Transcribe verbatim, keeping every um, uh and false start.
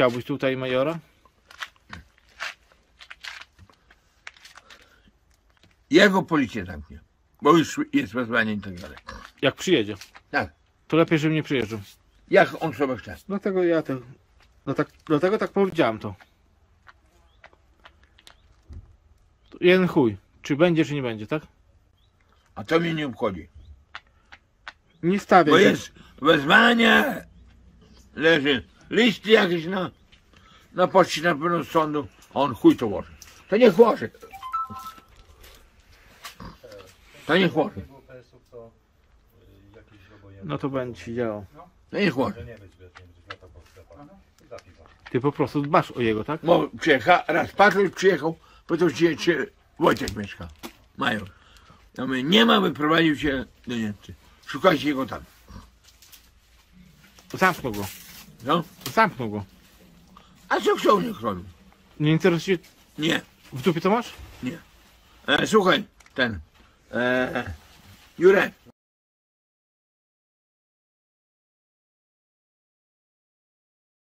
Chciałbyś tutaj majora? Ja go policję zamknę, bo już jest wezwanie i tak dalej. Jak przyjedzie? Tak. To lepiej, żeby nie przyjeżdżał. Jak on sobie chce. Dlatego ja to... No tak, dlatego tak powiedziałem to. To jeden chuj. Czy będzie, czy nie będzie, tak? A to mnie nie obchodzi. Nie stawiaj. Bo jest wezwanie, leży listy jakieś na, na poczcie na pewno z sądu, a on chuj to łoży. To niech łoży. To niech łoży. No to będzie się działo. No niech łoży. Ty po prostu dbasz o jego, tak? Bo przyjechał, raz patrzył, przyjechał, potem się, czy Wojtek mieszka. Major. Ja mówię, nie ma, wyprowadził się do Niemcy. Szukajcie jego tam. Zamknął go. No? Zamknął go. A co chciał niech robił? Nie interesuje? Nie. W dupie to masz? Nie. E, słuchaj, ten... E, Jurek.